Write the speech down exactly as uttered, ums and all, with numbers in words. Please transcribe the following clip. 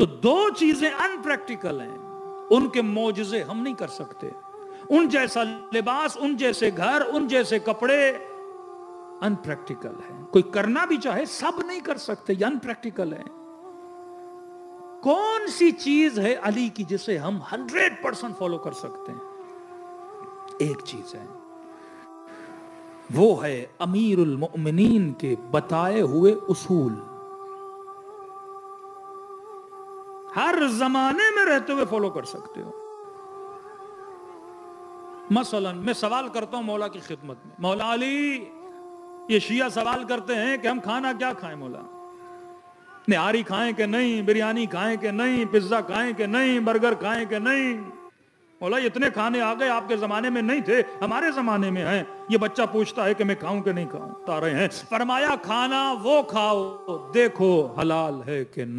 तो दो चीजें अनप्रैक्टिकल हैं, उनके मौजूजे हम नहीं कर सकते। उन जैसा लिबास, उन जैसे घर, उन जैसे कपड़े अनप्रैक्टिकल है। कोई करना भी चाहे सब नहीं कर सकते, ये अनप्रैक्टिकल है। कौन सी चीज है अली की जिसे हम हंड्रेड परसेंट फॉलो कर सकते हैं? एक चीज है, वो है अमीरुल मोमिनीन के बताए हुए उसूल। हर जमाने में रहते हुए फॉलो कर सकते हो। मसलन मैं सवाल करता हूं मौला की खिदमत में, मौला अली, ये शिया सवाल करते हैं कि हम खाना क्या खाएं मौला, निहारी खाएं कि नहीं, बिरयानी खाएं कि नहीं, पिज्जा खाएं कि नहीं, बर्गर खाएं कि नहीं। मौला इतने खाने आ गए, आपके जमाने में नहीं थे, हमारे जमाने में हैं। ये बच्चा पूछता है कि मैं खाऊं कि नहीं खाऊं, तारे हैं। फरमाया खाना वो खाओ देखो हलाल है कि नहीं।